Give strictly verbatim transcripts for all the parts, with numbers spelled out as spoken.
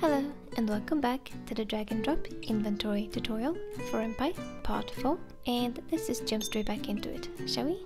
Hello and welcome back to the drag and drop inventory tutorial for Ren'Py part four, and let's just jump straight back into it, shall we?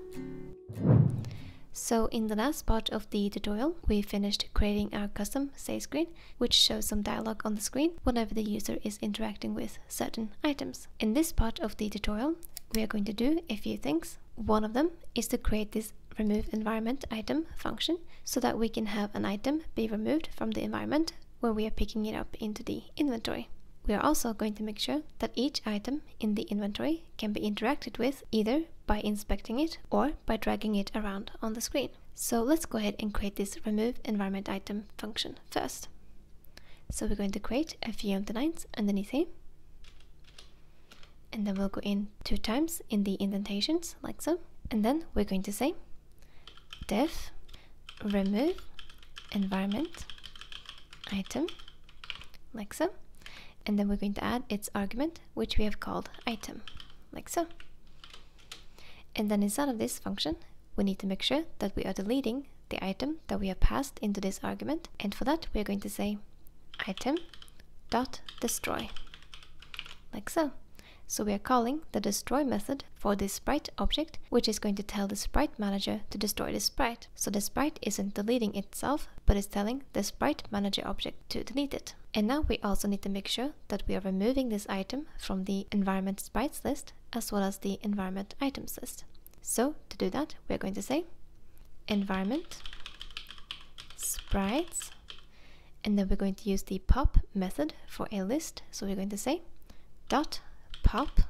So in the last part of the tutorial we finished creating our custom say screen, which shows some dialogue on the screen whenever the user is interacting with certain items. In this part of the tutorial we are going to do a few things. One of them is to create this removeEnvironmentItem function so that we can have an item be removed from the environment when we are picking it up into the inventory. We are also going to make sure that each item in the inventory can be interacted with either by inspecting it or by dragging it around on the screen. So let's go ahead and create this removeEnvironmentItem function first. So we're going to create a few empty lines underneath here, and then we'll go in two times in the indentations like so, and then we're going to say def removeEnvironment item like so, and then we're going to add its argument, which we have called item, like so. And then inside of this function we need to make sure that we are deleting the item that we have passed into this argument, and for that we are going to say item dot destroy like so. So we are calling the destroy method for this sprite object, which is going to tell the sprite manager to destroy the sprite. So the sprite isn't deleting itself, but is telling the sprite manager object to delete it. And now we also need to make sure that we are removing this item from the environment sprites list as well as the environment items list. So to do that we are going to say environment sprites, and then we're going to use the pop method for a list. So we're going to say dot pop,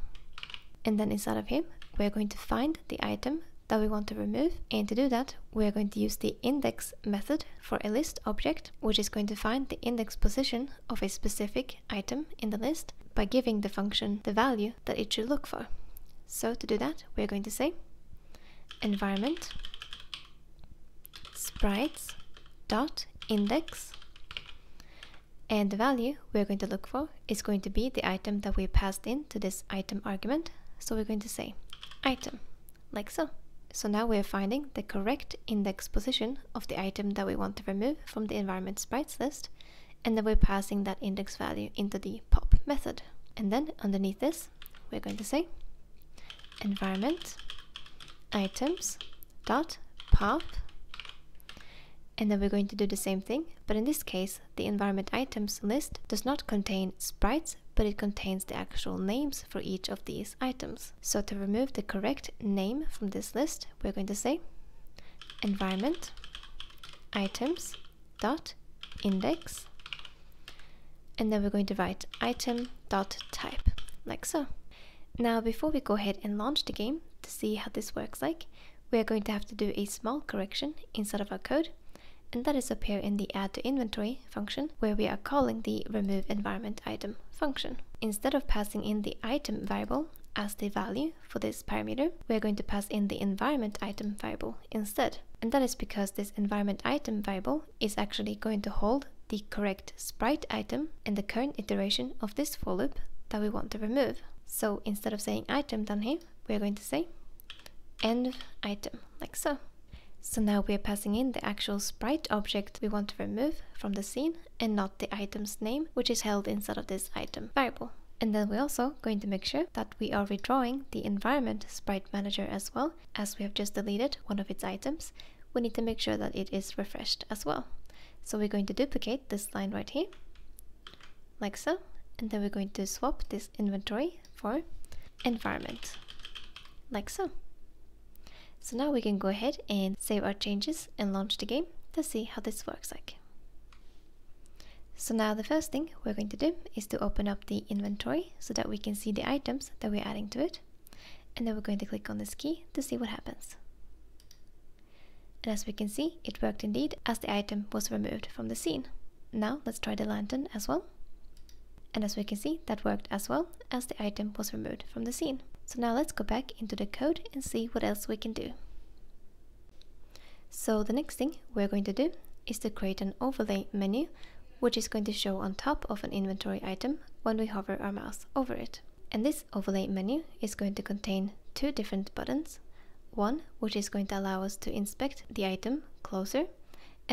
and then inside of him we're going to find the item that we want to remove, and to do that we're going to use the index method for a list object, which is going to find the index position of a specific item in the list by giving the function the value that it should look for. So to do that we're going to say environment sprites dot index, and the value we're going to look for is going to be the item that we passed into this item argument. So we're going to say item, like so. So now we're finding the correct index position of the item that we want to remove from the environment sprites list, and then we're passing that index value into the pop method. And then underneath this we're going to say environment items dot pop, and then we're going to do the same thing, but in this case the environment items list does not contain sprites, but it contains the actual names for each of these items. So to remove the correct name from this list we're going to say environment items dot index, and then we're going to write item dot type like so. Now before we go ahead and launch the game to see how this works like, we are going to have to do a small correction inside of our code, and that is up here in the add to inventory function, where we are calling the removeEnvironmentItem function. Instead of passing in the item variable as the value for this parameter, we are going to pass in the environmentItem variable instead. And that is because this environmentItem variable is actually going to hold the correct sprite item and the current iteration of this for loop that we want to remove. So instead of saying item down here, we are going to say env item, like so. So now we are passing in the actual sprite object we want to remove from the scene, and not the item's name, which is held inside of this item variable. And then we're also going to make sure that we are redrawing the environment sprite manager as well, as we have just deleted one of its items. We need to make sure that it is refreshed as well. So we're going to duplicate this line right here, like so, and then we're going to swap this inventory for environment, like so. So now we can go ahead and save our changes and launch the game to see how this works like. So now the first thing we're going to do is to open up the inventory so that we can see the items that we're adding to it. And then we're going to click on this key to see what happens. And as we can see, it worked indeed, as the item was removed from the scene. Now let's try the lantern as well. And as we can see, that worked as well, as the item was removed from the scene. So now let's go back into the code and see what else we can do. So the next thing we're going to do is to create an overlay menu, which is going to show on top of an inventory item when we hover our mouse over it. And this overlay menu is going to contain two different buttons. One which is going to allow us to inspect the item closer,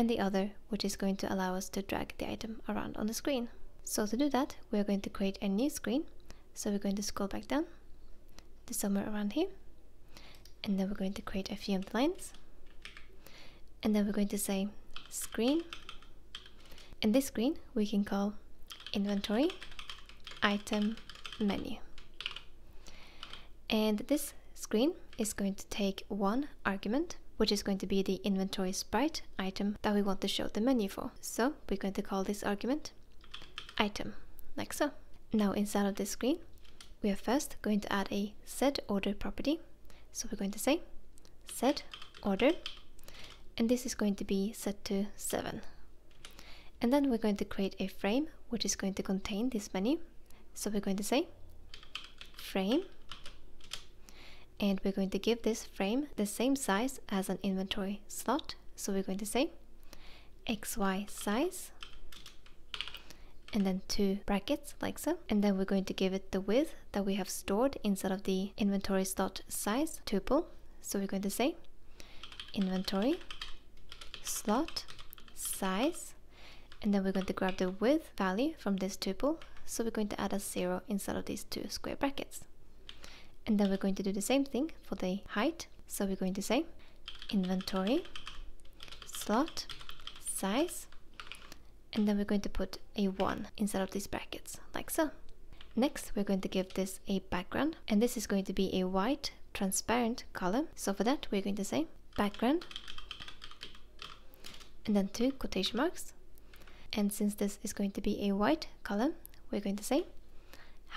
and the other, which is going to allow us to drag the item around on the screen. So to do that, we're going to create a new screen. So we're going to scroll back down to somewhere around here, and then we're going to create a few empty lines, and then we're going to say screen, and this screen we can call inventory item menu, and this screen is going to take one argument, which is going to be the inventory sprite item that we want to show the menu for. So we're going to call this argument item, like so. Now inside of this screen, we are first going to add a setOrder property. So we're going to say setOrder, and this is going to be set to seven. And then we're going to create a frame which is going to contain this menu. So we're going to say frame, and we're going to give this frame the same size as an inventory slot. So we're going to say X Y size, and then two brackets, like so. And then we're going to give it the width that we have stored inside of the inventory slot size tuple. So we're going to say inventory slot size, and then we're going to grab the width value from this tuple. So we're going to add a zero inside of these two square brackets. And then we're going to do the same thing for the height. So we're going to say inventory slot size, and then we're going to put a one inside of these brackets, like so. Next, we're going to give this a background, and this is going to be a white transparent column. So for that, we're going to say background, and then two quotation marks. And since this is going to be a white column, we're going to say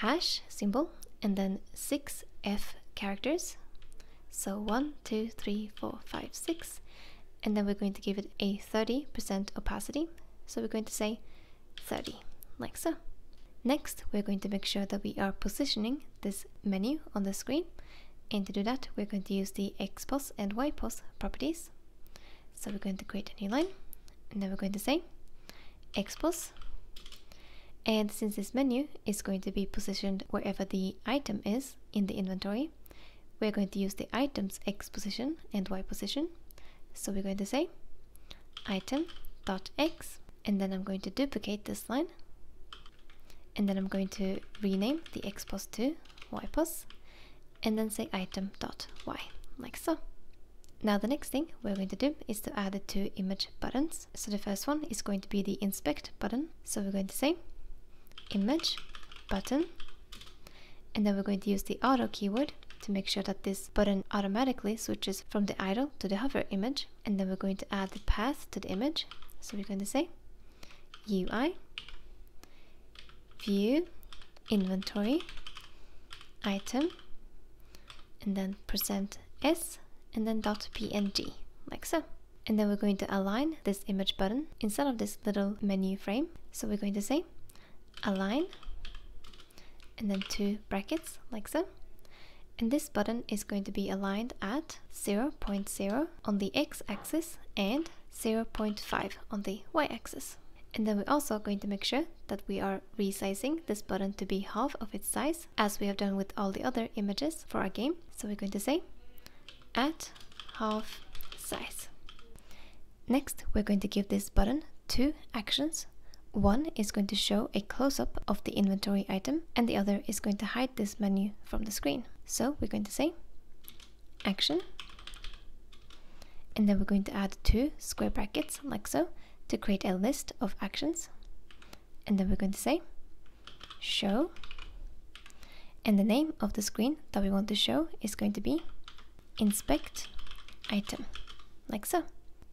hash symbol, and then six F characters. So one, two, three, four, five, six. And then we're going to give it a thirty percent opacity. So we're going to say thirty, like so. Next, we're going to make sure that we are positioning this menu on the screen. And to do that, we're going to use the X P O S and Y P O S properties. So we're going to create a new line, and then we're going to say X P O S. And since this menu is going to be positioned wherever the item is in the inventory, we're going to use the item's X position and Y position. So we're going to say item.x, and then I'm going to duplicate this line, and then I'm going to rename the X P O S to Y P O S, and then say item.y, like so. Now the next thing we're going to do is to add the two image buttons. So the first one is going to be the inspect button. So we're going to say image button, and then we're going to use the auto keyword to make sure that this button automatically switches from the idle to the hover image. And then we're going to add the path to the image. So we're going to say U I view inventory item, and then percent s, and then dot png, like so. And then we're going to align this image button inside of this little menu frame. So we're going to say align, and then two brackets, like so. And this button is going to be aligned at zero point zero on the x-axis and zero point five on the y-axis. And then we're also going to make sure that we are resizing this button to be half of its size, as we have done with all the other images for our game. So we're going to say at half size. Next, we're going to give this button two actions. One is going to show a close-up of the inventory item, and the other is going to hide this menu from the screen. So we're going to say action, and then we're going to add two square brackets, like so, to create a list of actions. And then we're going to say show, and the name of the screen that we want to show is going to be inspect item, like so.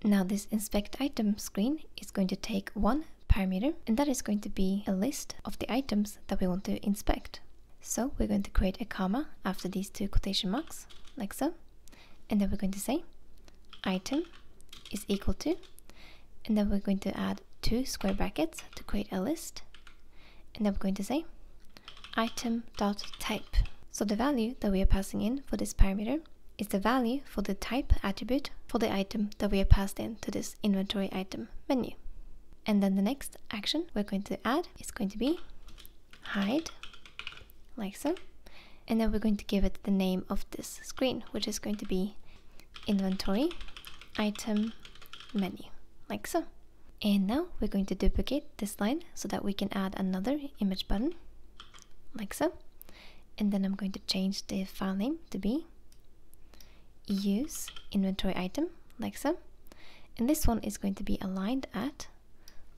Now this inspect item screen is going to take one parameter, and that is going to be a list of the items that we want to inspect. So we're going to create a comma after these two quotation marks, like so, and then we're going to say item is equal to, and then we're going to add two square brackets to create a list, and then we're going to say item.type. So the value that we are passing in for this parameter is the value for the type attribute for the item that we are passed in to this inventory item menu. And then the next action we're going to add is going to be hide, like so. And then we're going to give it the name of this screen, which is going to be inventory item menu, like so. And now we're going to duplicate this line so that we can add another image button, like so. And then I'm going to change the file name to be use inventory item, like so. And this one is going to be aligned at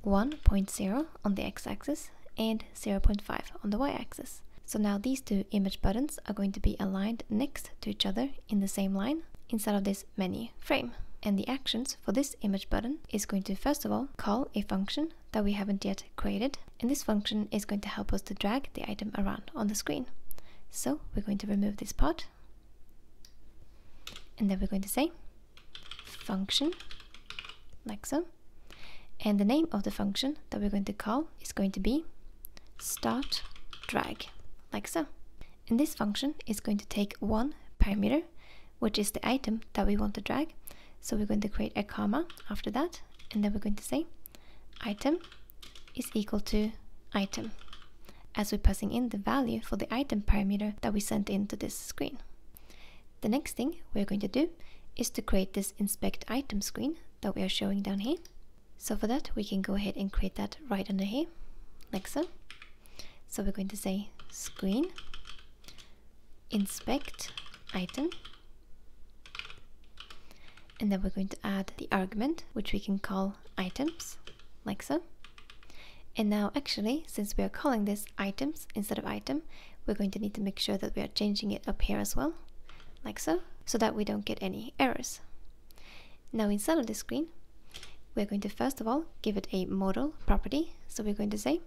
one point zero on the x-axis and zero point five on the y-axis. So now these two image buttons are going to be aligned next to each other in the same line inside of this menu frame. And the actions for this image button is going to, first of all, call a function that we haven't yet created. And this function is going to help us to drag the item around on the screen. So we're going to remove this part. And then we're going to say function, like so. And the name of the function that we're going to call is going to be startDrag, like so. And this function is going to take one parameter, which is the item that we want to drag. So we're going to create a comma after that, and then we're going to say item is equal to item, as we're passing in the value for the item parameter that we sent into this screen. The next thing we're going to do is to create this inspect item screen that we are showing down here. So for that, we can go ahead and create that right under here, like so. So we're going to say screen inspect item. And then we're going to add the argument, which we can call items, like so. And now actually, since we are calling this items instead of item, we're going to need to make sure that we are changing it up here as well, like so, so that we don't get any errors. Now inside of this screen, we're going to first of all give it a modal property. So we're going to say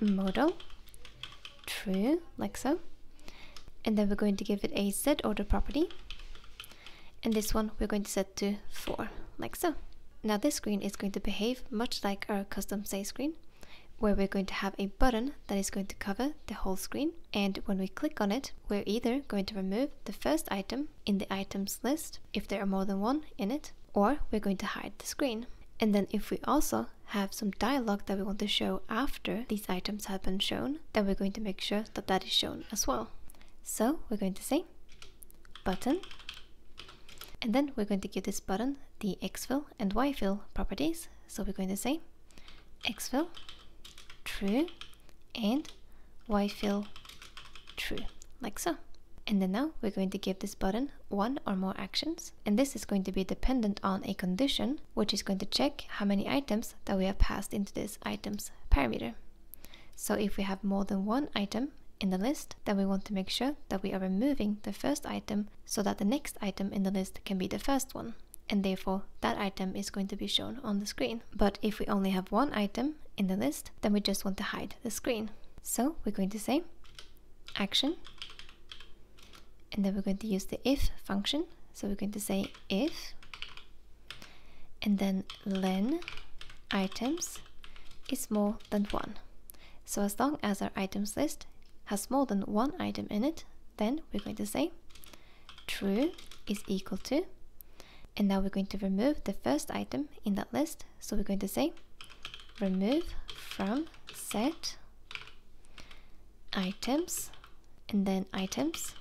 modal true, like so. And then we're going to give it a z order property. And this one we're going to set to four, like so. Now this screen is going to behave much like our custom size screen, where we're going to have a button that is going to cover the whole screen. And when we click on it, we're either going to remove the first item in the items list, if there are more than one in it, or we're going to hide the screen. And then if we also have some dialogue that we want to show after these items have been shown, then we're going to make sure that that is shown as well. So we're going to say button. And then we're going to give this button the xfill and yfill properties. So we're going to say xfill true and yfill true, like so. And then now we're going to give this button one or more actions. And this is going to be dependent on a condition, which is going to check how many items that we have passed into this items parameter. So if we have more than one item in the list, then we want to make sure that we are removing the first item so that the next item in the list can be the first one, and therefore that item is going to be shown on the screen. But if we only have one item in the list, then we just want to hide the screen. So we're going to say action, and then we're going to use the if function. So we're going to say if, and then len items is more than one. So as long as our items list has more than one item in it, then we're going to say true is equal to, and now we're going to remove the first item in that list. So we're going to say remove from set items, and then items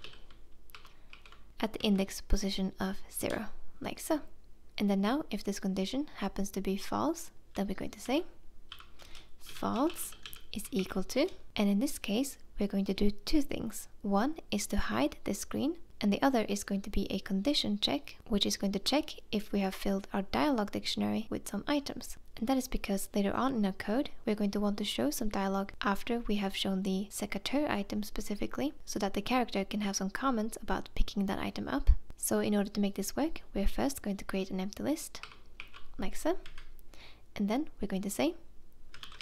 at the index position of zero, like so. And then now if this condition happens to be false, then we're going to say false is equal to, and in this case we're going to do two things. One is to hide the screen, and the other is going to be a condition check, which is going to check if we have filled our dialog dictionary with some items. And that is because later on in our code, we're going to want to show some dialog after we have shown the secateurs item specifically, so that the character can have some comments about picking that item up. So in order to make this work, we're first going to create an empty list, like so. And then we're going to say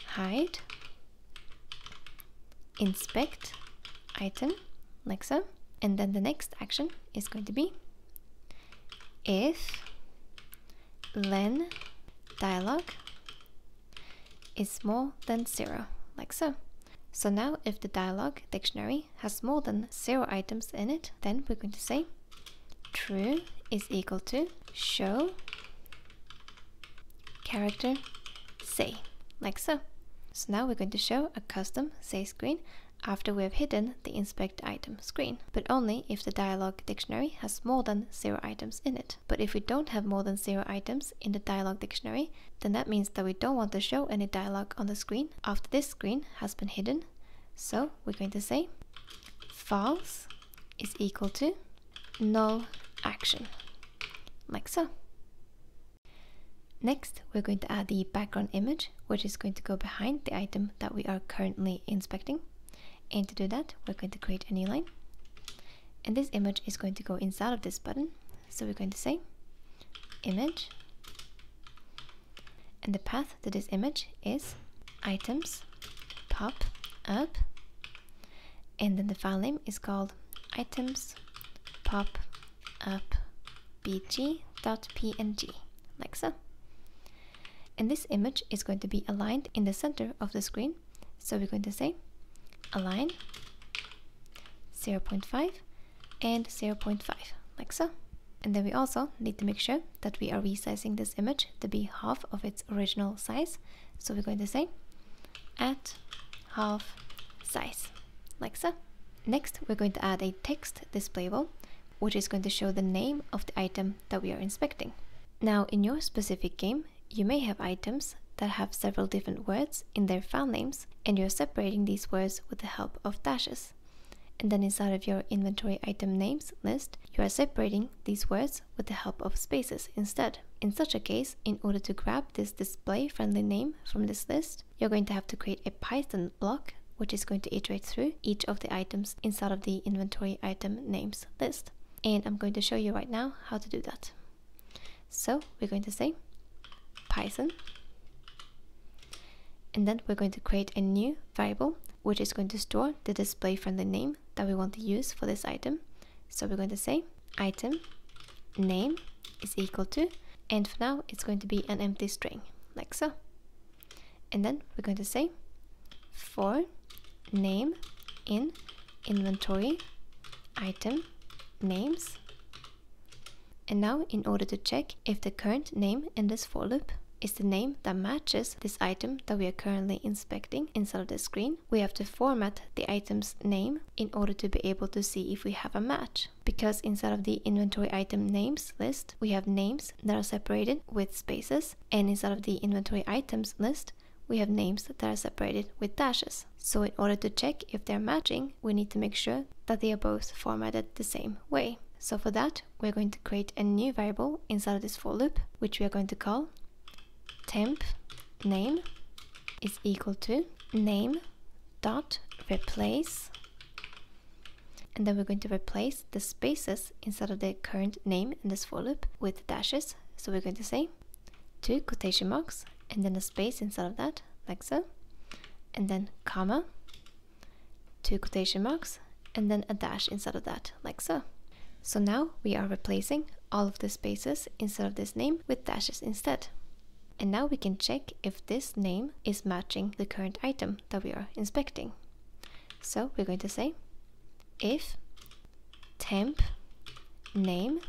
hide inspect item, like so. And then the next action is going to be if len dialog is more than zero, like so. So now if the dialog dictionary has more than zero items in it, then we're going to say true is equal to show character say, like so. So now we're going to show a custom say screen after we have hidden the inspect item screen, but only if the dialog dictionary has more than zero items in it. But if we don't have more than zero items in the dialog dictionary, then that means that we don't want to show any dialog on the screen after this screen has been hidden. So we're going to say false is equal to null action, like so. Next, we're going to add the background image, which is going to go behind the item that we are currently inspecting. And to do that, we're going to create a new line. And this image is going to go inside of this button. So we're going to say image. And the path to this image is items pop up. And then the file name is called items pop up bg.png, like so. And this image is going to be aligned in the center of the screen. So we're going to say align zero point five and zero point five, like so. And then we also need to make sure that we are resizing this image to be half of its original size. So we're going to say at half size, like so. Next, we're going to add a text displayable, which is going to show the name of the item that we are inspecting. Now, in your specific game, you may have items that have several different words in their file names, and you're separating these words with the help of dashes. And then inside of your inventory item names list, you are separating these words with the help of spaces instead. In such a case, in order to grab this display-friendly name from this list, you're going to have to create a Python block, which is going to iterate through each of the items inside of the inventory item names list. And I'm going to show you right now how to do that. So we're going to say Python. And then we're going to create a new variable, which is going to store the display friendly name that we want to use for this item. So we're going to say item name is equal to, and for now it's going to be an empty string, like so. And then we're going to say for name in inventory item names. And now, in order to check if the current name in this for loop is the name that matches this item that we are currently inspecting inside of the screen, we have to format the item's name in order to be able to see if we have a match. Because inside of the inventory item names list, we have names that are separated with spaces, and inside of the inventory items list, we have names that are separated with dashes. So in order to check if they're matching, we need to make sure that they are both formatted the same way. So for that, we're going to create a new variable inside of this for loop, which we are going to call temp name is equal to name dot replace, and then we're going to replace the spaces inside of the current name in this for loop with dashes. So we're going to say two quotation marks and then a space inside of that, like so, and then comma, two quotation marks, and then a dash inside of that, like so. So now we are replacing all of the spaces inside of this name with dashes instead. And now we can check if this name is matching the current item that we are inspecting. So we're going to say if temp name,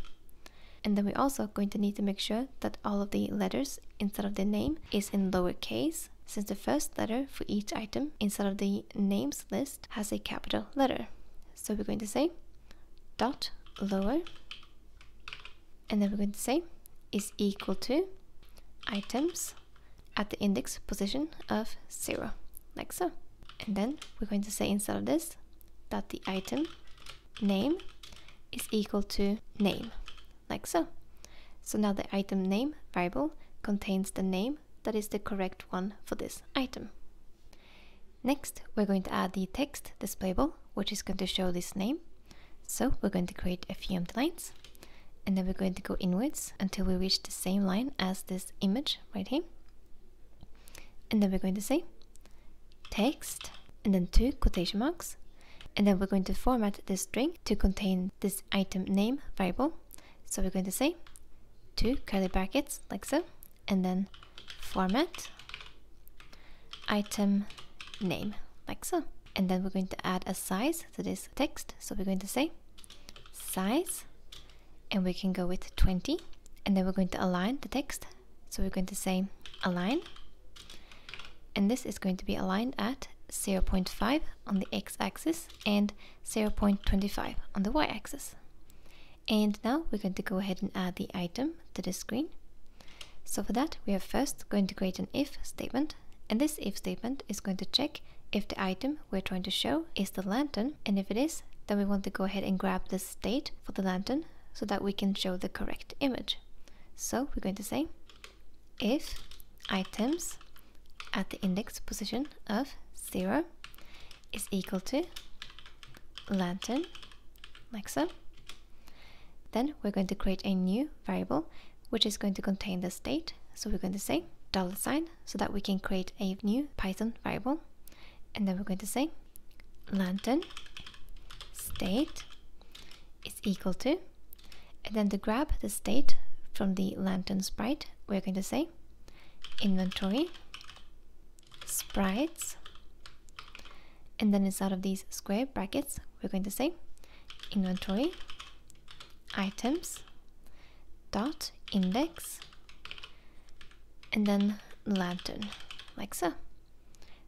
and then we're also going to need to make sure that all of the letters inside of the name is in lowercase, since the first letter for each item inside of the names list has a capital letter. So we're going to say dot lower, and then we're going to say is equal to items at the index position of zero, like so. And then we're going to say inside of this that the item name is equal to name, like so. So now the item name variable contains the name that is the correct one for this item. Next, we're going to add the text displayable, which is going to show this name. So we're going to create a few empty lines, and then we're going to go inwards until we reach the same line as this image right here. And then we're going to say text and then two quotation marks, and then we're going to format this string to contain this item name variable. So we're going to say two curly brackets, like so, and then format item name, like so. And then we're going to add a size to this text. So we're going to say size, and we can go with twenty, and then we're going to align the text. So we're going to say align, and this is going to be aligned at zero point five on the x-axis and zero point two five on the y-axis. And now we're going to go ahead and add the item to the screen. So for that, we are first going to create an if statement, and this if statement is going to check if the item we're trying to show is the lantern, and if it is, then we want to go ahead and grab the state for the lantern so that we can show the correct image. So we're going to say if items at the index position of zero is equal to lantern, like so. Then we're going to create a new variable which is going to contain the state, so we're going to say dollar sign so that we can create a new Python variable, and then we're going to say lantern state is equal to, and then to grab the state from the lantern sprite we're going to say inventory sprites, and then inside of these square brackets we're going to say inventory items dot index and then lantern, like so.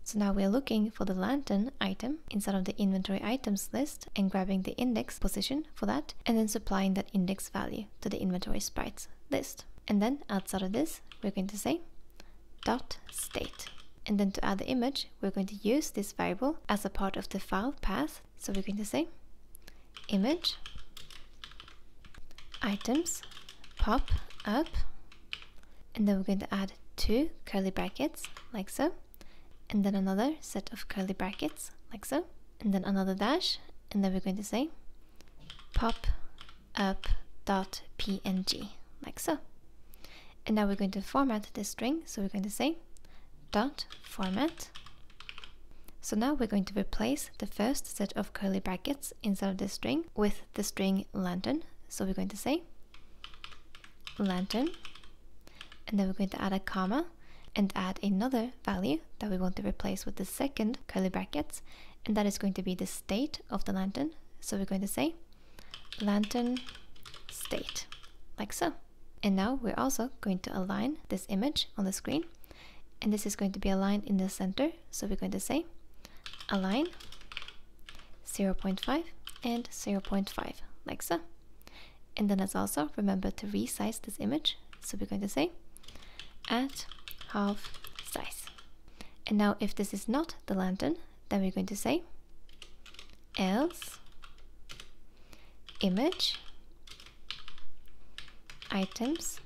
So now we're looking for the lantern item inside of the inventory items list and grabbing the index position for that, and then supplying that index value to the inventory sprites list. And then outside of this we're going to say dot state, and then to add the image we're going to use this variable as a part of the file path, so we're going to say image items pop up, and then we're going to add two curly brackets like so, and then another set of curly brackets like so, and then another dash, and then we're going to say pop up dot png, like so. And now we're going to format this string, so we're going to say dot format. So now we're going to replace the first set of curly brackets inside of this string with the string lantern, so we're going to say lantern, and then we're going to add a comma and add another value that we want to replace with the second curly brackets, and that is going to be the state of the lantern, so we're going to say lantern state, like so. And now we're also going to align this image on the screen, and this is going to be aligned in the center, so we're going to say align zero point five and zero point five, like so. And then as also, remember to resize this image, so we're going to say at half size. And now if this is not the lantern, then we're going to say else image items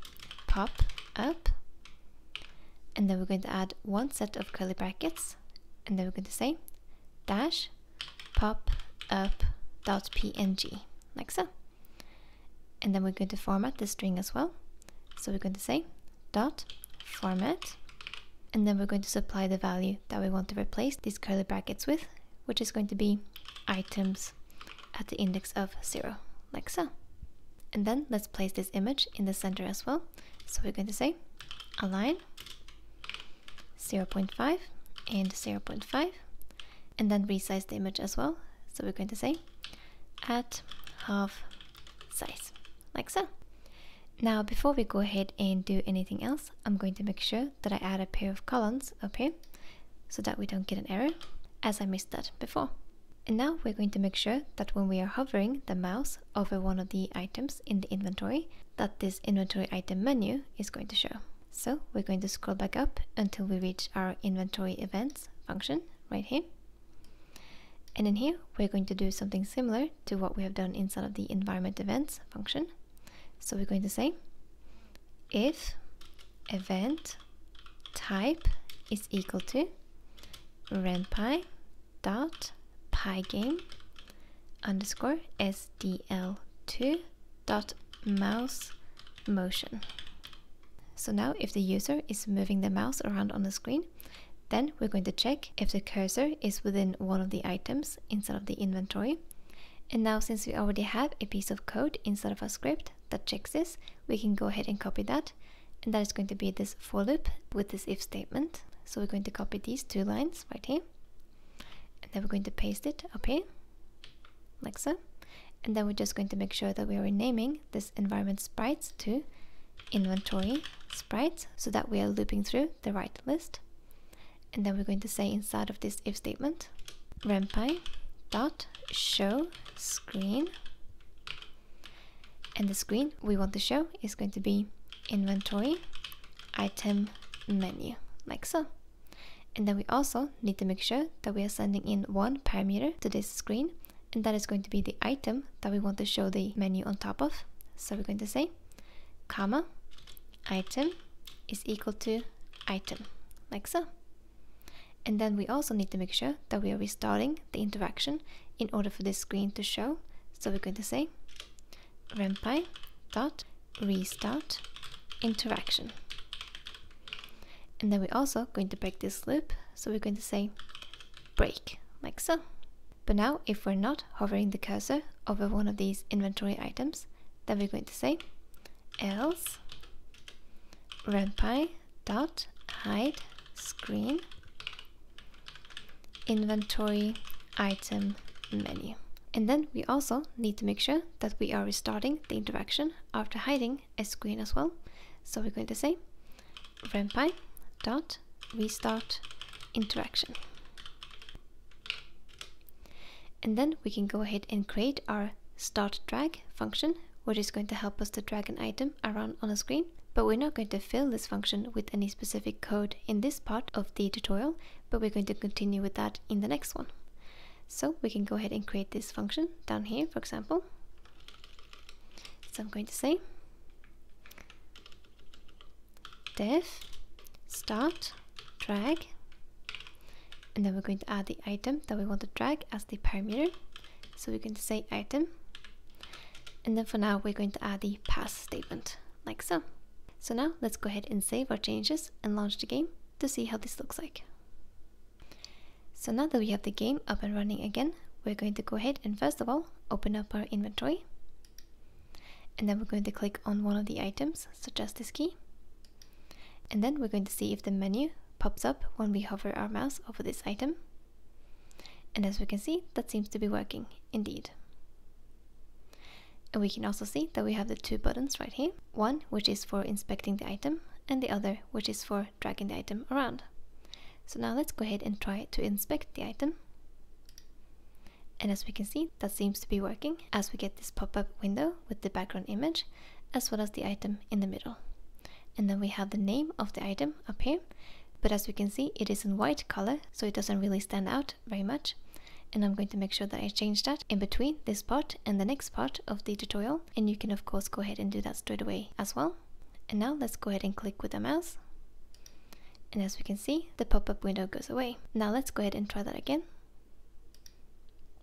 pop up, and then we're going to add one set of curly brackets, and then we're going to say dash pop up dot png, like so. And then we're going to format the string as well, so we're going to say dot format, and then we're going to supply the value that we want to replace these curly brackets with, which is going to be items at the index of zero, like so. And then let's place this image in the center as well, so we're going to say align zero point five and zero point five, and then resize the image as well, so we're going to say at half size, like so. Now before we go ahead and do anything else, I'm going to make sure that I add a pair of columns up here so that we don't get an error, as I missed that before. And now we're going to make sure that when we are hovering the mouse over one of the items in the inventory, that this inventory item menu is going to show. So we're going to scroll back up until we reach our inventory events function right here. And in here, we're going to do something similar to what we have done inside of the environment events function. So we're going to say if event type is equal to Ren'Py dot pygame underscore S D L two dot mouse motion. So now if the user is moving the mouse around on the screen, then we're going to check if the cursor is within one of the items inside of the inventory. And now since we already have a piece of code inside of our script that checks this, we can go ahead and copy that, and that is going to be this for loop with this if statement. So we're going to copy these two lines right here, and then we're going to paste it up here like so, and then we're just going to make sure that we are renaming this environment sprites to inventory sprites so that we are looping through the right list. and then we're going to say inside of this if statement, Ren'Py dot show screen, and the screen we want to show is going to be inventory item menu, like so. And then we also need to make sure that we are sending in one parameter to this screen, and that is going to be the item that we want to show the menu on top of. So we're going to say comma item is equal to item, like so. And then we also need to make sure that we are restarting the interaction in order for this screen to show. So we're going to say Ren'Py dot restart interaction. And then we're also going to break this loop, so we're going to say break, like so. But now if we're not hovering the cursor over one of these inventory items, then we're going to say else Ren'Py dot hide screen inventory item menu. And then we also need to make sure that we are restarting the interaction after hiding a screen as well. So we're going to say Ren'Py dot restart interaction. And then we can go ahead and create our startDrag function, which is going to help us to drag an item around on a screen. But we're not going to fill this function with any specific code in this part of the tutorial, but we're going to continue with that in the next one. So we can go ahead and create this function down here, for example. So I'm going to say def start drag, and then we're going to add the item that we want to drag as the parameter. So we're going to say item, and then for now we're going to add the pass statement, like so. So now let's go ahead and save our changes and launch the game to see how this looks like. So now that we have the game up and running again, we're going to go ahead and first of all open up our inventory, and then we're going to click on one of the items, such as this key, and then we're going to see if the menu pops up when we hover our mouse over this item. And as we can see, that seems to be working indeed. And we can also see that we have the two buttons right here, one which is for inspecting the item and the other which is for dragging the item around. So now let's go ahead and try to inspect the item. And as we can see, that seems to be working, as we get this pop-up window with the background image as well as the item in the middle. And then we have the name of the item up here, but as we can see, it is in white color, so it doesn't really stand out very much. And I'm going to make sure that I change that in between this part and the next part of the tutorial, and you can of course go ahead and do that straight away as well. And now let's go ahead and click with the mouse. And as we can see, the pop-up window goes away. Now let's go ahead and try that again,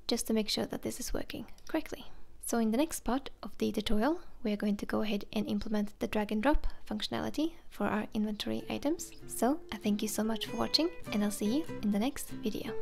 just to make sure that this is working correctly. So in the next part of the tutorial, we are going to go ahead and implement the drag and drop functionality for our inventory items. So I thank you so much for watching, and I'll see you in the next video.